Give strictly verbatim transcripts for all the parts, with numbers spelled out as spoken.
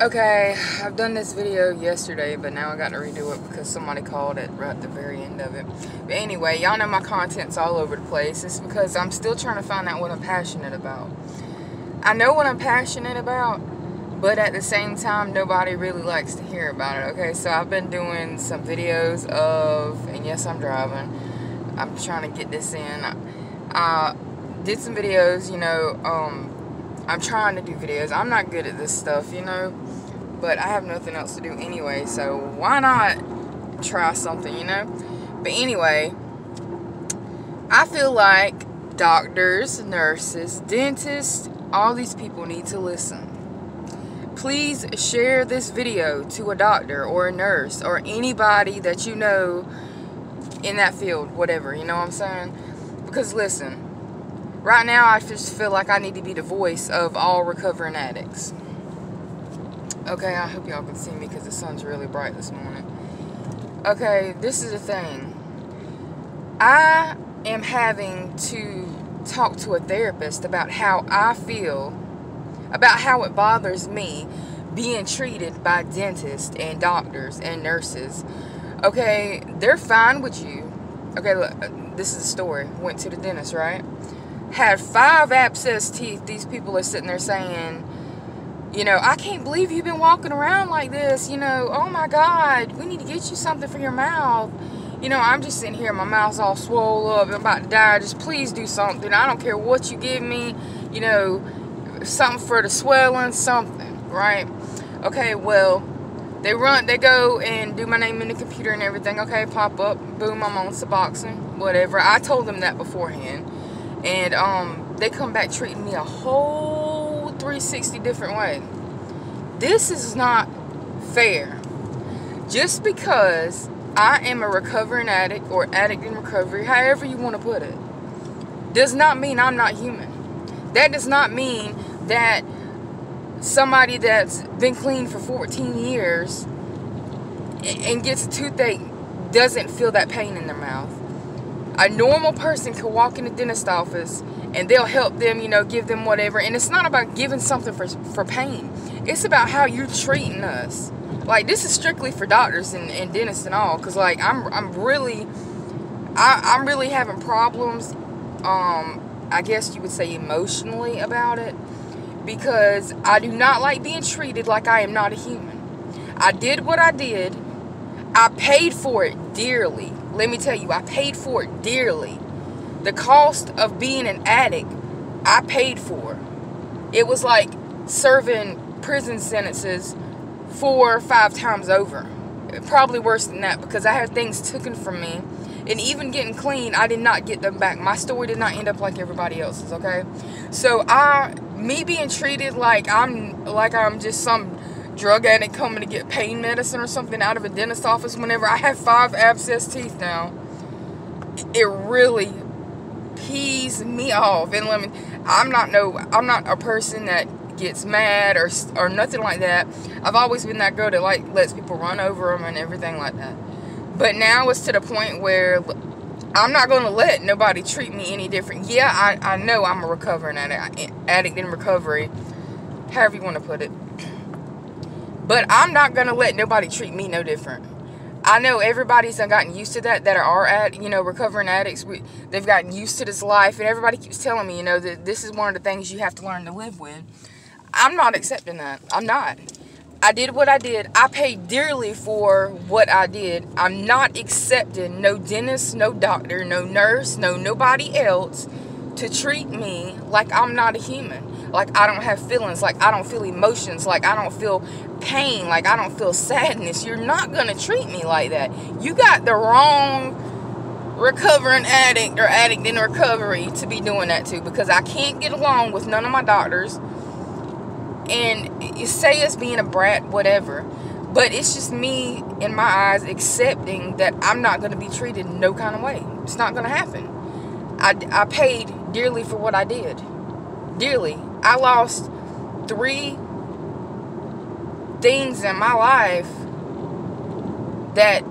Okay, I've done this video yesterday, but now I got to redo it because somebody called it right at the very end of it. But anyway, y'all know my content's all over the place. It's because I'm still trying to find out what I'm passionate about. I know what I'm passionate about, but at the same time, nobody really likes to hear about it, okay? So I've been doing some videos of, and yes, I'm driving. I'm trying to get this in. I, I did some videos, you know, um... I'm trying to do videos. I'm not good at this stuff, you know, but I have nothing else to do anyway, so why not try something, you know? But anyway, I feel like doctors, nurses, dentists, all these people need to listen. Please share this video to a doctor or a nurse or anybody that you know in that field, whatever, you know what I'm saying? Because listen, right now, I just feel like I need to be the voice of all recovering addicts. Okay, I hope y'all can see me because the sun's really bright this morning. Okay, this is the thing. I am having to talk to a therapist about how I feel, about how it bothers me being treated by dentists and doctors and nurses. Okay, they're fine with you. Okay, look, this is the story. Went to the dentist, right? Had five abscess teeth. These people are sitting there saying, you know, I can't believe you've been walking around like this, you know, oh my God, we need to get you something for your mouth. You know, I'm just sitting here, my mouth's all swole up, I'm about to die, just please do something. I don't care what you give me, you know, something for the swelling, something, right? Okay, well, they run, they go and do my name in the computer and everything. Okay, pop up, boom, I'm on Suboxone, whatever. I told them that beforehand. And um, they come back treating me a whole three sixty different way. This is not fair. Just because I am a recovering addict or addict in recovery, however you want to put it, does not mean I'm not human. That does not mean that somebody that's been clean for fourteen years and gets a toothache doesn't feel that pain in their mouth. A normal person can walk in the dentist office and they'll help them, you know, give them whatever. And it's not about giving something for, for pain. It's about how you're treating us. Like, this is strictly for doctors and, and dentists and all. Because, like, I'm, I'm really, I, I'm really having problems, um, I guess you would say emotionally about it. Because I do not like being treated like I am not a human. I did what I did. I paid for it dearly. Let me tell you, I paid for it dearly. The cost of being an addict, I paid for. It was like serving prison sentences four or five times over. Probably worse than that because I had things taken from me. And even getting clean, I did not get them back. My story did not end up like everybody else's, okay? So I, me being treated like I'm, like I'm just some drug addict coming to get pain medicine or something out of a dentist office whenever I have five abscess teeth now, it really pees me off. And let me, I'm not no, I'm not a person that gets mad or, or nothing like that. I've always been that girl that like lets people run over them and everything like that. But now it's to the point where I'm not going to let nobody treat me any different. Yeah, I, I know I'm a recovering addict, addict in recovery, however you want to put it. But I'm not going to let nobody treat me no different. I know everybody's gotten used to that, that are at, you know, recovering addicts. We, they've gotten used to this life. And everybody keeps telling me, you know, that this is one of the things you have to learn to live with. I'm not accepting that. I'm not. I did what I did. I paid dearly for what I did. I'm not accepting no dentist, no doctor, no nurse, no nobody else to treat me like I'm not a human. Like I don't have feelings. Like I don't feel emotions. Like I don't feel pain. Like I don't feel sadness. You're not gonna treat me like that. You got the wrong recovering addict or addict in recovery to be doing that to, because I can't get along with none of my doctors. And you say it's being a brat, whatever, but it's just me in my eyes accepting that I'm not gonna be treated no kind of way. It's not gonna happen. I, I paid dearly for what I did. Dearly. I lost three things in my life that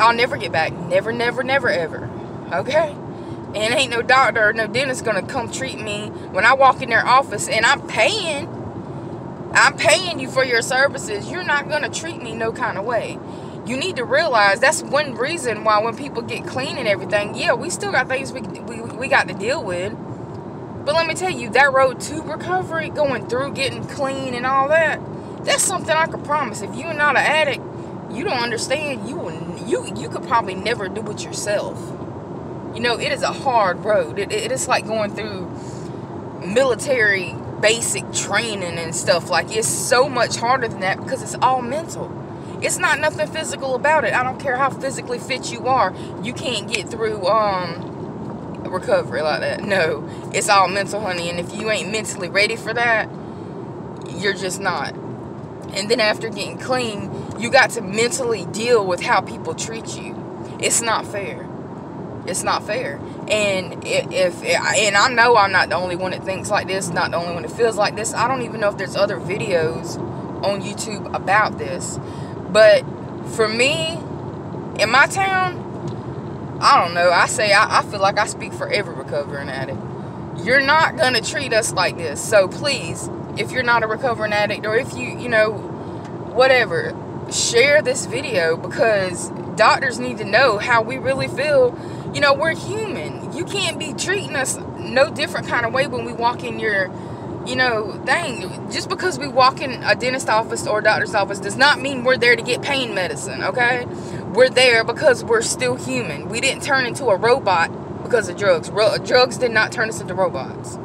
I'll never get back. Never, never, never, ever. Okay? And ain't no doctor or no dentist gonna come treat me when I walk in their office and I'm paying. I'm paying you for your services. You're not going to treat me no kind of way. You need to realize that's one reason why when people get clean and everything, yeah, we still got things we, we, we got to deal with. But let me tell you, that road to recovery, going through getting clean and all that, that's something I could promise. If you're not an addict, you don't understand. You will, you you could probably never do it yourself. You know, it is a hard road. It, it is like going through military basic training and stuff. Like, it's so much harder than that because it's all mental. It's not nothing physical about it. I don't care how physically fit you are. You can't get through um recovery like that. No, it's all mental, honey. And if you ain't mentally ready for that, you're just not. And then after getting clean, you got to mentally deal with how people treat you. It's not fair. It's not fair. And if, and I know I'm not the only one that thinks like this, not the only one that feels like this. I don't even know if there's other videos on YouTube about this. But for me, in my town, I don't know. I say, I, I feel like I speak for every recovering addict. You're not going to treat us like this. So please, if you're not a recovering addict, or if you, you know, whatever, share this video, because doctors need to know how we really feel. You know, we're human. You can't be treating us no different kind of way when we walk in your, you know, thing. Just because we walk in a dentist office or a doctor's office does not mean we're there to get pain medicine, okay? We're there because we're still human. We didn't turn into a robot because of drugs. Ro- drugs did not turn us into robots,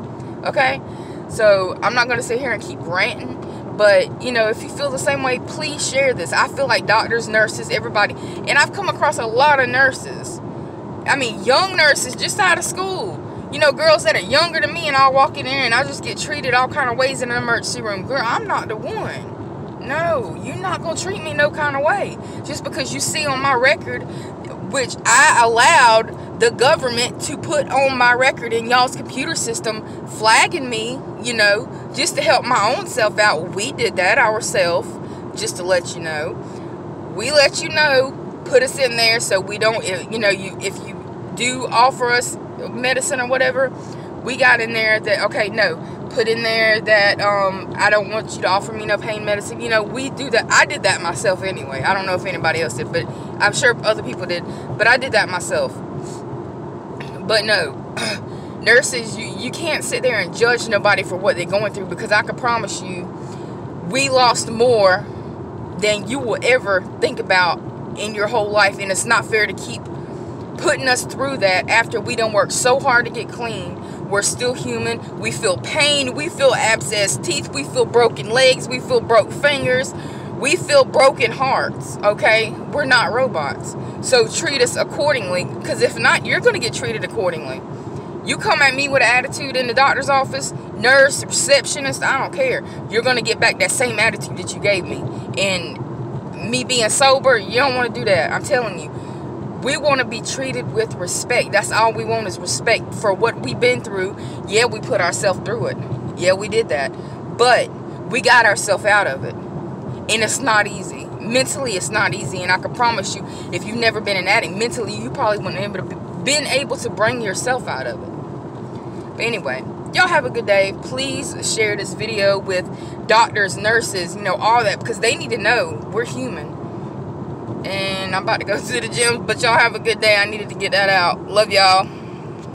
okay? So I'm not going to sit here and keep ranting. But, you know, if you feel the same way, please share this. I feel like doctors, nurses, everybody. And I've come across a lot of nurses. I mean, young nurses just out of school. You know, girls that are younger than me, and I'll walk in there and I just get treated all kind of ways in an emergency room. Girl, I'm not the one. No, you're not going to treat me no kind of way. Just because you see on my record, which I allowed the government to put on my record in y'all's computer system, flagging me, you know, just to help my own self out. We did that ourselves, just to let you know. We let you know, put us in there so we don't, you know, you if you do offer us medicine or whatever, we got in there that, okay, no, put in there that um, I don't want you to offer me no pain medicine. You know, we do that. I did that myself anyway. I don't know if anybody else did, but I'm sure other people did. But I did that myself. But no. Nurses, you, you can't sit there and judge nobody for what they're going through, because I can promise you we lost more than you will ever think about in your whole life. And it's not fair to keep putting us through that after we done worked so hard to get clean. We're still human. We feel pain. We feel abscessed teeth. We feel broken legs. We feel broke fingers. We feel broken hearts, okay? We're not robots. So treat us accordingly, because if not, you're going to get treated accordingly. You come at me with an attitude in the doctor's office, nurse, receptionist, I don't care. You're going to get back that same attitude that you gave me. And me being sober, you don't want to do that. I'm telling you. We want to be treated with respect. That's all we want, is respect for what we've been through. Yeah, we put ourselves through it. Yeah, we did that. But we got ourselves out of it. And it's not easy. Mentally, it's not easy. And I can promise you, if you've never been an addict, mentally, you probably wouldn't have been able to be been able to bring yourself out of it. But anyway, y'all have a good day. Please share this video with doctors, nurses, you know, all that, because they need to know we're human. And I'm about to go to the gym, but y'all have a good day. I needed to get that out. Love y'all.